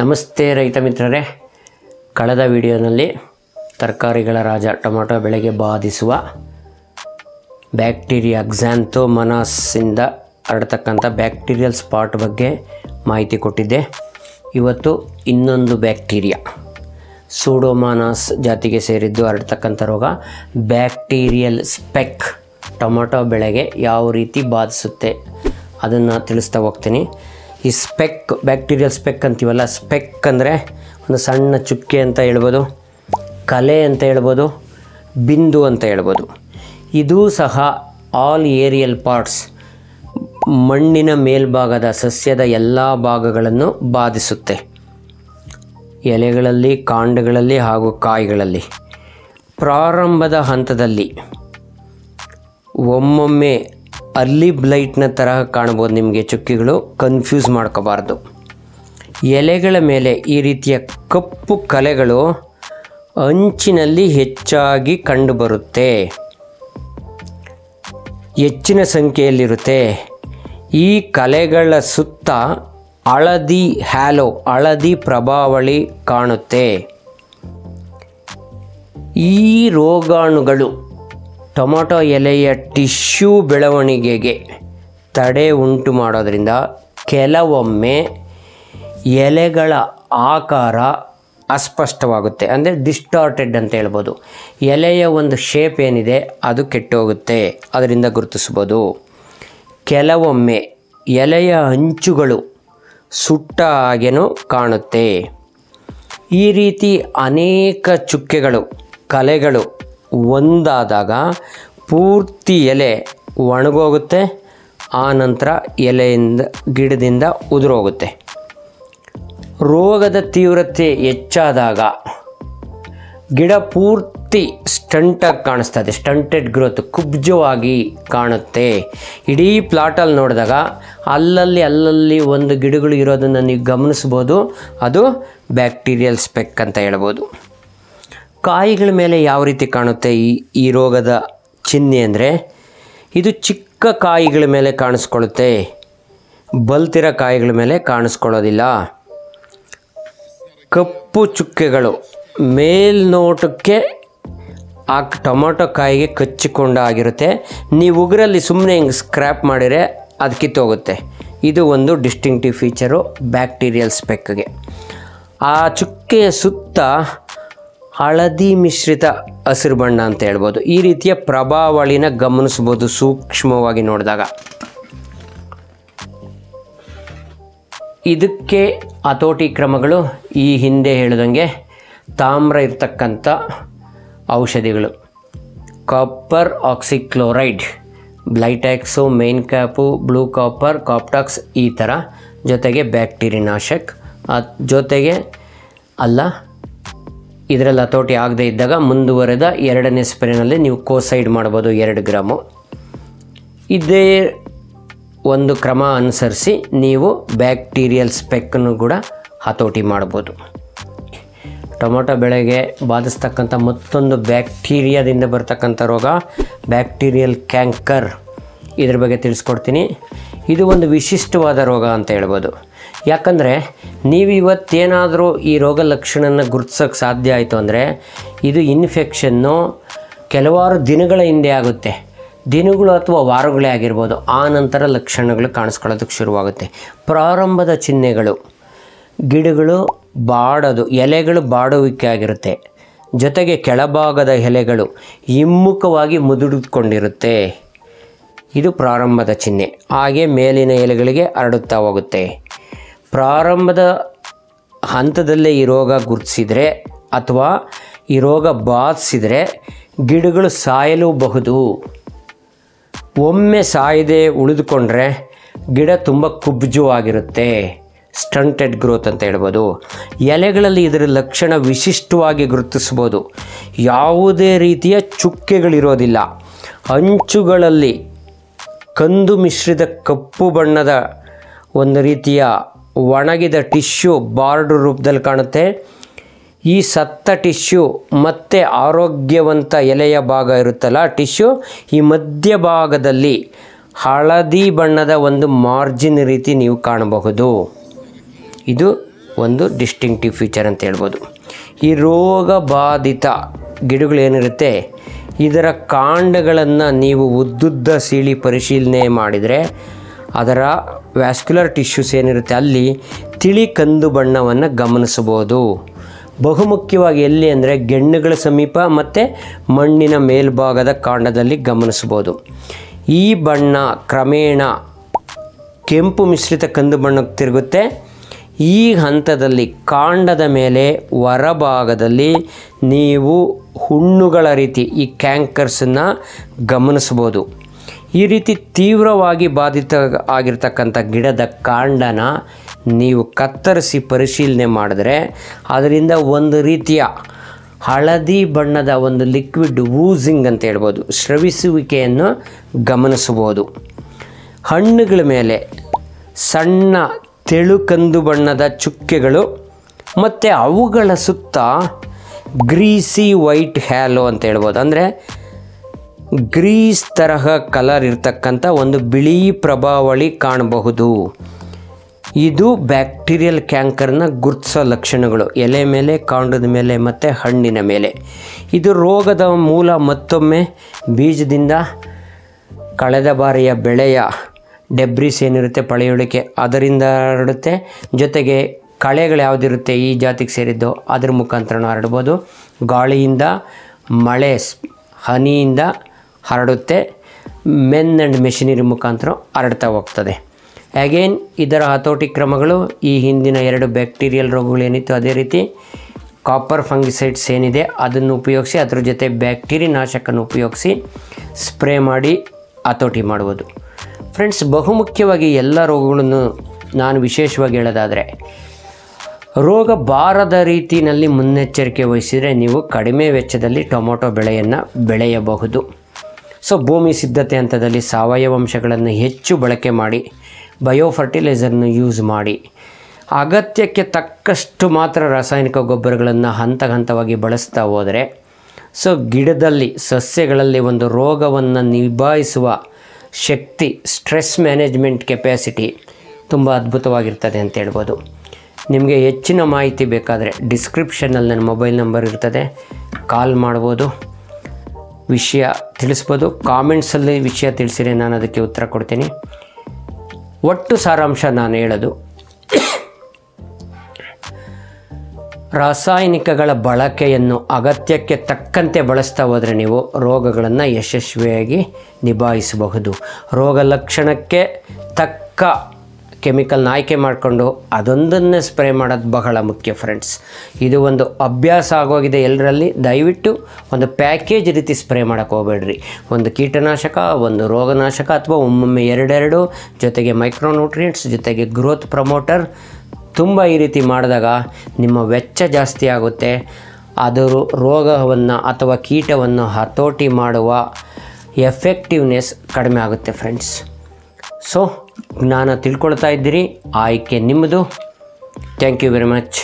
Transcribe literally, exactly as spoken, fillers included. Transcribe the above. ನಮಸ್ತೆ ರೈತ ಮಿತ್ರರೇ, ಕಳೆದ ವಿಡಿಯೋನಲ್ಲಿ ತರಕಾರಿಗಳ ರಾಜ ಟೊಮೆಟೊ ಬೆಳೆಗೆ ಬಾಧಿಸುವ ಬ್ಯಾಕ್ಟೀರಿಯಾ ಕ್ಸಾಂಥೋಮನಾಸ್ ಇಂದ ಹರಡತಕ್ಕಂಥ ಬ್ಯಾಕ್ಟೀರಿಯಲ್ ಸ್ಪಾಟ್ ಬಗ್ಗೆ ಮಾಹಿತಿ ಕೊಟ್ಟಿದ್ದೆ. ಇವತ್ತು ಇನ್ನೊಂದು ಬ್ಯಾಕ್ಟೀರಿಯಾ ಸೂಡೋಮೋನಾಸ್ ಜಾತಿಗೆ ಸೇರಿದ್ದು ಹರಡತಕ್ಕಂಥ ರೋಗ ಬ್ಯಾಕ್ಟೀರಿಯಲ್ ಸ್ಪೆಕ್ ಟೊಮೆಟೊ ಬೆಳೆಗೆ ಯಾವ ರೀತಿ ಬಾಧಿಸುತ್ತೆ ಅದನ್ನು ತಿಳಿಸ್ತಾ ಹೋಗ್ತೀನಿ. ಈ ಸ್ಪೆಕ್, ಬ್ಯಾಕ್ಟೀರಿಯಲ್ ಸ್ಪೆಕ್ ಅಂತೀವಲ್ಲ, ಸ್ಪೆಕ್ ಅಂದರೆ ಒಂದು ಸಣ್ಣ ಚುಕ್ಕೆ ಅಂತ ಹೇಳ್ಬೋದು, ಕಲೆ ಅಂತ ಹೇಳ್ಬೋದು, ಬಿಂದು ಅಂತ ಹೇಳ್ಬೋದು. ಇದೂ ಸಹ ಆಲ್ ಏರಿಯಲ್ ಪಾರ್ಟ್ಸ್, ಮಣ್ಣಿನ ಮೇಲ್ಭಾಗದ ಸಸ್ಯದ ಎಲ್ಲ ಭಾಗಗಳನ್ನು ಬಾಧಿಸುತ್ತೆ. ಎಲೆಗಳಲ್ಲಿ, ಕಾಂಡಗಳಲ್ಲಿ ಹಾಗೂ ಕಾಯಿಗಳಲ್ಲಿ. ಪ್ರಾರಂಭದ ಹಂತದಲ್ಲಿ ಒಮ್ಮೊಮ್ಮೆ ಅರ್ಲಿ ಬ್ಲೈಟ್ನ ತರಹ ಕಾಣ್ಬೋದು ನಿಮಗೆ ಚುಕ್ಕಿಗಳು, ಕನ್ಫ್ಯೂಸ್ ಮಾಡ್ಕೋಬಾರ್ದು. ಎಲೆಗಳ ಮೇಲೆ ಈ ರೀತಿಯ ಕಪ್ಪು ಕಲೆಗಳು ಅಂಚಿನಲ್ಲಿ ಹೆಚ್ಚಾಗಿ ಕಂಡುಬರುತ್ತೆ, ಹೆಚ್ಚಿನ ಸಂಖ್ಯೆಯಲ್ಲಿರುತ್ತೆ. ಈ ಕಲೆಗಳ ಸುತ್ತ ಹಳದಿ ಹ್ಯಾಲೋ, ಹಳದಿ ಪ್ರಭಾವಳಿ ಕಾಣುತ್ತೆ. ಈ ರೋಗಾಣುಗಳು ಟೊಮೊಟೊ ಎಲೆಯ ಟಿಶ್ಯೂ ಬೆಳವಣಿಗೆಗೆ ತಡೆ ಉಂಟು ಮಾಡೋದ್ರಿಂದ ಕೆಲವೊಮ್ಮೆ ಎಲೆಗಳ ಆಕಾರ ಅಸ್ಪಷ್ಟವಾಗುತ್ತೆ, ಅಂದರೆ ಡಿಸ್ಟಾರ್ಟೆಡ್ ಅಂತ ಹೇಳ್ಬೋದು. ಎಲೆಯ ಒಂದು ಶೇಪ್ ಏನಿದೆ ಅದು ಕೆಟ್ಟೋಗುತ್ತೆ, ಅದರಿಂದ ಗುರುತಿಸ್ಬೋದು. ಕೆಲವೊಮ್ಮೆ ಎಲೆಯ ಅಂಚುಗಳು ಸುಟ್ಟ ಹಾಗೇನೂ ಕಾಣುತ್ತೆ. ಈ ರೀತಿ ಅನೇಕ ಚುಕ್ಕೆಗಳು, ಕಲೆಗಳು ಒಂದಾದಾಗ ಪೂರ್ತಿ ಎಲೆ ಒಣಗೋಗುತ್ತೆ, ಆ ನಂತರ ಎಲೆಯಿಂದ ಗಿಡದಿಂದ ಉದುರೋಗುತ್ತೆ. ರೋಗದ ತೀವ್ರತೆ ಹೆಚ್ಚಾದಾಗ ಗಿಡ ಪೂರ್ತಿ ಸ್ಟಂಟಾಗಿ ಕಾಣಿಸ್ತದೆ, ಸ್ಟಂಟೆಡ್ ಗ್ರೋತ್, ಕುಬ್ಜವಾಗಿ ಕಾಣುತ್ತೆ. ಇಡೀ ಪ್ಲಾಟಲ್ಲಿ ನೋಡಿದಾಗ ಅಲ್ಲಲ್ಲಿ ಅಲ್ಲಲ್ಲಿ ಒಂದು ಗಿಡಗಳು ಇರೋದನ್ನು ನೀವು ಗಮನಿಸ್ಬೋದು. ಅದು ಬ್ಯಾಕ್ಟೀರಿಯಲ್ ಸ್ಪೆಕ್ ಅಂತ ಹೇಳ್ಬೋದು. ಕಾಯಿಗಳ ಮೇಲೆ ಯಾವ ರೀತಿ ಕಾಣುತ್ತೆ ಈ ಈ ರೋಗದ ಚಿಹ್ನೆ ಅಂದರೆ, ಇದು ಚಿಕ್ಕ ಕಾಯಿಗಳ ಮೇಲೆ ಕಾಣಿಸ್ಕೊಳ್ಳುತ್ತೆ, ಬಲ್ತಿರ ಕಾಯಿಗಳ ಮೇಲೆ ಕಾಣಿಸ್ಕೊಳ್ಳೋದಿಲ್ಲ. ಕಪ್ಪು ಚುಕ್ಕೆಗಳು ಮೇಲ್ನೋಟಕ್ಕೆ ಆ ಟೊಮೊಟೊ ಕಾಯಿಗೆ ಕಚ್ಚಿಕೊಂಡಾಗಿರುತ್ತೆ. ನೀವು ಉಗುರಲ್ಲಿ ಸುಮ್ಮನೆ ಹಿಂಗೆ ಸ್ಕ್ರ್ಯಾಪ್ ಮಾಡಿದರೆ ಅದು ಕಿತ್ತೋಗುತ್ತೆ. ಇದು ಒಂದು ಡಿಸ್ಟಿಂಕ್ಟಿವ್ ಫೀಚರು ಬ್ಯಾಕ್ಟೀರಿಯಲ್ ಸ್ಪೆಕ್ಗೆ. ಆ ಚುಕ್ಕೆಯ ಸುತ್ತ ಹಳದಿ ಮಿಶ್ರಿತ ಹಸಿರು ಬಣ್ಣ ಅಂತ ಹೇಳ್ಬೋದು. ಈ ರೀತಿಯ ಪ್ರಭಾವಳಿನ ಗಮನಿಸ್ಬೋದು ಸೂಕ್ಷ್ಮವಾಗಿ ನೋಡಿದಾಗ. ಇದಕ್ಕೆ ಹತೋಟಿ ಕ್ರಮಗಳು ಈ ಹಿಂದೆ ಹೇಳಿದಂಗೆ ತಾಮ್ರ ಇರತಕ್ಕಂಥ ಔಷಧಿಗಳು, ಕಾಪರ್ ಆಕ್ಸಿಕ್ಲೋರೈಡ್, ಬ್ಲೈಟ್ಯಾಕ್ಸು, ಮೇನ್ ಕ್ಯಾಪು, ಬ್ಲೂ ಕಾಪರ್, ಕಾಪ್ಟಾಕ್ಸ್ ಈ ಥರ, ಜೊತೆಗೆ ಬ್ಯಾಕ್ಟೀರಿನಾಶಕ್, ಜೊತೆಗೆ ಅಲ್ಲ ಇದರಲ್ಲಿ ಹತೋಟಿ ಆಗದೇ ಇದ್ದಾಗ ಮುಂದುವರೆದ ಎರಡನೇ ಸ್ಪ್ರೇನಲ್ಲಿ ನೀವು ಕೋಸೈಡ್ ಮಾಡ್ಬೋದು ಎರಡು ಗ್ರಾಮು. ಇದೇ ಒಂದು ಕ್ರಮ ಅನುಸರಿಸಿ ನೀವು ಬ್ಯಾಕ್ಟೀರಿಯಲ್ ಸ್ಪೆಕ್ಕನ್ನು ಕೂಡ ಹತೋಟಿ ಮಾಡ್ಬೋದು. ಟೊಮೊಟೊ ಬೆಳೆಗೆ ಬಾಧಿಸ್ತಕ್ಕಂಥ ಮತ್ತೊಂದು ಬ್ಯಾಕ್ಟೀರಿಯಾದಿಂದ ಬರ್ತಕ್ಕಂಥ ರೋಗ ಬ್ಯಾಕ್ಟೀರಿಯಲ್ ಕ್ಯಾಂಕರ್, ಇದ್ರ ಬಗ್ಗೆ ತಿಳಿಸ್ಕೊಡ್ತೀನಿ. ಇದು ಒಂದು ವಿಶಿಷ್ಟವಾದ ರೋಗ ಅಂತ ಹೇಳ್ಬೋದು. ಯಾಕಂದರೆ ನೀವು ಇವತ್ತೇನಾದರೂ ಈ ರೋಗ ಲಕ್ಷಣನ ಗುರುತಿಸೋಕ್ಕೆ ಸಾಧ್ಯ ಆಯಿತು ಅಂದರೆ ಇದು ಇನ್ಫೆಕ್ಷನ್ನು ಕೆಲವಾರು ದಿನಗಳ ಹಿಂದೆ ಆಗುತ್ತೆ, ದಿನಗಳು ಅಥವಾ ವಾರಗಳೇ ಆಗಿರ್ಬೋದು. ಆ ನಂತರ ಲಕ್ಷಣಗಳು ಕಾಣಿಸ್ಕೊಳ್ಳೋದಕ್ಕೆ ಶುರುವಾಗುತ್ತೆ. ಪ್ರಾರಂಭದ ಚಿಹ್ನೆಗಳು, ಗಿಡಗಳು ಬಾಡೋದು, ಎಲೆಗಳು ಬಾಡುವಿಕೆ ಆಗಿರುತ್ತೆ, ಜೊತೆಗೆ ಕೆಳಭಾಗದ ಎಲೆಗಳು ಹಿಮ್ಮುಖವಾಗಿ ಮುದುಡಿದುಕೊಂಡಿರುತ್ತೆ. ಇದು ಪ್ರಾರಂಭದ ಚಿಹ್ನೆ. ಹಾಗೆ ಮೇಲಿನ ಎಲೆಗಳಿಗೆ ಹರಡುತ್ತಾ ಹೋಗುತ್ತೆ. ಪ್ರಾರಂಭದ ಹಂತದಲ್ಲೇ ಈ ರೋಗ ಗುರುತಿಸಿದರೆ ಅಥವಾ ಈ ರೋಗ ಬಾಧಿಸಿದರೆ ಗಿಡಗಳು ಸಾಯಲೂಬಹುದು. ಒಮ್ಮೆ ಸಾಯದೆ ಉಳಿದುಕೊಂಡ್ರೆ ಗಿಡ ತುಂಬ ಕುಬ್ಜು ಆಗಿರುತ್ತೆ, ಸ್ಟಂಟೆಡ್ ಗ್ರೋತ್ ಅಂತ ಹೇಳ್ಬೋದು. ಎಲೆಗಳಲ್ಲಿ ಇದರ ಲಕ್ಷಣ ವಿಶಿಷ್ಟವಾಗಿ ಗುರುತಿಸ್ಬೋದು. ಯಾವುದೇ ರೀತಿಯ ಚುಕ್ಕೆಗಳಿರೋದಿಲ್ಲ, ಅಂಚುಗಳಲ್ಲಿ ಕಂದು ಮಿಶ್ರಿತ ಕಪ್ಪು ಬಣ್ಣದ ಒಂದು ರೀತಿಯ ಒಣಗಿದ ಟಿಶ್ಯೂ ಬಾರ್ಡರ್ ರೂಪದಲ್ಲಿ ಕಾಣುತ್ತೆ. ಈ ಸತ್ತ ಟಿಶ್ಯೂ ಮತ್ತು ಆರೋಗ್ಯವಂತ ಎಲೆಯ ಭಾಗ ಇರುತ್ತಲ್ಲ ಟಿಶ್ಯೂ, ಈ ಮಧ್ಯ ಭಾಗದಲ್ಲಿ ಹಳದಿ ಬಣ್ಣದ ಒಂದು ಮಾರ್ಜಿನ್ ರೀತಿ ನೀವು ಕಾಣಬಹುದು. ಇದು ಒಂದು ಡಿಸ್ಟಿಂಕ್ಟಿವ್ ಫೀಚರ್ ಅಂತ ಹೇಳ್ಬೋದು. ಈ ರೋಗ ಬಾಧಿತ ಗಿಡಗಳೇನಿರುತ್ತೆ ಇದರ ಕಾಂಡಗಳನ್ನು ನೀವು ಉದ್ದುದ್ದ ಸೀಳಿ ಪರಿಶೀಲನೆ ಮಾಡಿದರೆ ಅದರ ವ್ಯಾಸ್ಕ್ಯುಲರ್ ಟಿಶ್ಯೂಸ್ ಏನಿರುತ್ತೆ ಅಲ್ಲಿ ತಿಳಿ ಕಂದು ಬಣ್ಣವನ್ನು ಗಮನಿಸಬಹುದು. ಬಹುಮುಖ್ಯವಾಗಿ ಎಲ್ಲಿ ಅಂದರೆ ಗೆಣ್ಣುಗಳ ಸಮೀಪ ಮತ್ತು ಮಣ್ಣಿನ ಮೇಲ್ಭಾಗದ ಕಾಂಡದಲ್ಲಿ ಗಮನಿಸಬಹುದು. ಈ ಬಣ್ಣ ಕ್ರಮೇಣ ಕೆಂಪು ಮಿಶ್ರಿತ ಕಂದು ಬಣ್ಣಕ್ಕೆ ತಿರುಗುತ್ತೆ. ಈ ಹಂತದಲ್ಲಿ ಕಾಂಡದ ಮೇಲೆ ಹೊರಭಾಗದಲ್ಲಿ ನೀವು ಹುಣ್ಣುಗಳ ರೀತಿ ಈ ಕ್ಯಾಂಕರ್ಸನ್ನು ಗಮನಿಸ್ಬೋದು. ಈ ರೀತಿ ತೀವ್ರವಾಗಿ ಬಾಧಿತ ಆಗಿರ್ತಕ್ಕಂಥ ಗಿಡದ ಕಾಂಡನ ನೀವು ಕತ್ತರಿಸಿ ಪರಿಶೀಲನೆ ಮಾಡಿದ್ರೆ ಅದರಿಂದ ಒಂದು ರೀತಿಯ ಹಳದಿ ಬಣ್ಣದ ಒಂದು ಲಿಕ್ವಿಡ್ ವೂಸಿಂಗ್ ಅಂತ ಹೇಳ್ಬೋದು, ಸ್ರವಿಸುವಿಕೆಯನ್ನು ಗಮನಿಸಬಹುದು. ಹಣ್ಣುಗಳ ಮೇಲೆ ಸಣ್ಣ ತೆಳು ಕಂದು ಬಣ್ಣದ ಚುಕ್ಕೆಗಳು ಮತ್ತು ಅವುಗಳ ಸುತ್ತ ಗ್ರೀಸಿ ವೈಟ್ ಹ್ಯಾಲೋ ಅಂತ ಹೇಳ್ಬೋದು, ಅಂದರೆ ಗ್ರೀಸ್ ತರಹ ಕಲರ್ ಇರ್ತಕ್ಕಂಥ ಒಂದು ಬಿಳಿ ಪ್ರಭಾವಳಿ ಕಾಣಬಹುದು. ಇದು ಬ್ಯಾಕ್ಟೀರಿಯಲ್ ಕ್ಯಾಂಕರ್ನ ಗುರುತಿಸೋ ಲಕ್ಷಣಗಳು, ಎಲೆ ಮೇಲೆ, ಕಾಂಡದ ಮೇಲೆ ಮತ್ತು ಹಣ್ಣಿನ ಮೇಲೆ. ಇದು ರೋಗದ ಮೂಲ ಮತ್ತೊಮ್ಮೆ ಬೀಜದಿಂದ ಕಳೆದ ಬಾರಿಯ ಬೆಳೆಯ ಡೆಬ್ರಿಸ್ ಏನಿರುತ್ತೆ ಪಳೆಯುಳಿಕೆ ಅದರಿಂದ ಹರಡುತ್ತೆ. ಜೊತೆಗೆ ಕಳೆಗಳು ಯಾವುದಿರುತ್ತೆ ಈ ಜಾತಿಗೆ ಸೇರಿದ್ದು ಅದರ ಮುಖಾಂತರನೂ ಹರಡ್ಬೋದು. ಗಾಳಿಯಿಂದ, ಮಳೆ, ಹನಿಯಿಂದ ಹರಡುತ್ತೆ. ಮೆನ್ ಆ್ಯಂಡ್ ಮೆಷಿನರಿ ಮುಖಾಂತರ ಹರಡ್ತಾ ಹೋಗ್ತದೆ. ಅಗೇನ್ ಇದರ ಹತೋಟಿ ಕ್ರಮಗಳು ಈ ಹಿಂದಿನ ಎರಡು ಬ್ಯಾಕ್ಟೀರಿಯಲ್ ರೋಗಗಳೇನಿತ್ತು ಅದೇ ರೀತಿ ಕಾಪರ್ ಫಂಗಿಸೈಡ್ಸ್ ಏನಿದೆ ಅದನ್ನು ಉಪಯೋಗಿಸಿ ಅದರ ಜೊತೆ ಬ್ಯಾಕ್ಟೀರಿ ನಾಶಕವನ್ನು ಉಪಯೋಗಿಸಿ ಸ್ಪ್ರೇ ಮಾಡಿ ಹತೋಟಿ ಮಾಡ್ಬೋದು. ಫ್ರೆಂಡ್ಸ್, ಬಹುಮುಖ್ಯವಾಗಿ ಎಲ್ಲ ರೋಗಗಳನ್ನು ನಾನು ವಿಶೇಷವಾಗಿ ಹೇಳೋದಾದರೆ ರೋಗ ಬಾರದ ರೀತಿಯಲ್ಲಿ ಮುನ್ನೆಚ್ಚರಿಕೆ ವಹಿಸಿದರೆ ನೀವು ಕಡಿಮೆ ವೆಚ್ಚದಲ್ಲಿ ಟೊಮೊಟೊ ಬೆಳೆಯನ್ನು ಬೆಳೆಯಬಹುದು. ಸೊ ಭೂಮಿ ಸಿದ್ಧತೆ ಹಂತದಲ್ಲಿ ಸಾವಯವಾಂಶಗಳನ್ನು ಹೆಚ್ಚು ಬಳಕೆ ಮಾಡಿ, ಬಯೋ ಫರ್ಟಿಲೈಸರ್ನ ಯೂಸ್ ಮಾಡಿ, ಅಗತ್ಯಕ್ಕೆ ತಕ್ಕಷ್ಟು ಮಾತ್ರ ರಾಸಾಯನಿಕ ಗೊಬ್ಬರಗಳನ್ನು ಹಂತ ಹಂತವಾಗಿ ಬಳಸ್ತಾ ಹೋದರೆ ಸೊ ಗಿಡದಲ್ಲಿ, ಸಸ್ಯಗಳಲ್ಲಿ ಒಂದು ರೋಗವನ್ನು ನಿಭಾಯಿಸುವ ಶಕ್ತಿ, ಸ್ಟ್ರೆಸ್ ಮ್ಯಾನೇಜ್ಮೆಂಟ್ ಕೆಪ್ಯಾಸಿಟಿ ತುಂಬ ಅದ್ಭುತವಾಗಿರ್ತದೆ ಅಂತ ಹೇಳ್ಬೋದು. ನಿಮಗೆ ಹೆಚ್ಚಿನ ಮಾಹಿತಿ ಬೇಕಾದರೆ ಡಿಸ್ಕ್ರಿಪ್ಷನಲ್ಲಿ ನನ್ನ ಮೊಬೈಲ್ ನಂಬರ್ ಇರ್ತದೆ, ಕಾಲ್ ಮಾಡ್ಬೋದು, ವಿಷಯ ತಿಳಿಸ್ಬೋದು. ಕಾಮೆಂಟ್ಸಲ್ಲಿ ವಿಷಯ ತಿಳಿಸಿರಿ, ನಾನು ಅದಕ್ಕೆ ಉತ್ತರ ಕೊಡ್ತೀನಿ. ಒಟ್ಟು ಸಾರಾಂಶ ನಾನು ಹೇಳೋದು, ರಾಸಾಯನಿಕಗಳ ಬಳಕೆಯನ್ನು ಅಗತ್ಯಕ್ಕೆ ತಕ್ಕಂತೆ ಬಳಸ್ತಾ ಹೋದರೆ ನೀವು ರೋಗಗಳನ್ನು ಯಶಸ್ವಿಯಾಗಿ ನಿಭಾಯಿಸಬಹುದು. ರೋಗ ಲಕ್ಷಣಕ್ಕೆ ತಕ್ಕ ಕೆಮಿಕಲ್ನ ಆಯ್ಕೆ ಮಾಡಿಕೊಂಡು ಅದೊಂದನ್ನೇ ಸ್ಪ್ರೇ ಮಾಡೋದು ಬಹಳ ಮುಖ್ಯ. ಫ್ರೆಂಡ್ಸ್, ಇದು ಒಂದು ಅಭ್ಯಾಸ ಆಗೋಗಿದೆ ಎಲ್ಲರಲ್ಲಿ. ದಯವಿಟ್ಟು ಒಂದು ಪ್ಯಾಕೇಜ್ ರೀತಿ ಸ್ಪ್ರೇ ಮಾಡೋಕ್ಕೆ ಹೋಗಬೇಡ್ರಿ. ಒಂದು ಕೀಟನಾಶಕ, ಒಂದು ರೋಗನಾಶಕ, ಅಥವಾ ಒಮ್ಮೊಮ್ಮೆ ಎರಡೆರಡು, ಜೊತೆಗೆ ಮೈಕ್ರೋನ್ಯೂಟ್ರಿಯೆಂಟ್ಸ್, ಜೊತೆಗೆ ಗ್ರೋತ್ ಪ್ರಮೋಟರ್. ತುಂಬ ಈ ರೀತಿ ಮಾಡಿದಾಗ ನಿಮ್ಮ ವೆಚ್ಚ ಜಾಸ್ತಿ ಆಗುತ್ತೆ. ಆದರೂ ರೋಗವನ್ನು ಅಥವಾ ಕೀಟವನ್ನು ಹತೋಟಿ ಮಾಡುವ ಎಫೆಕ್ಟಿವ್ನೆಸ್ ಕಡಿಮೆ ಆಗುತ್ತೆ. ಫ್ರೆಂಡ್ಸ್, ಸೊ ಜ್ಞಾನ ತಿಳ್ಕೊಳ್ತಾ ಇದ್ದೀರಿ, ಆಯ್ಕೆ ನಿಮ್ಮದು. Thank you very much.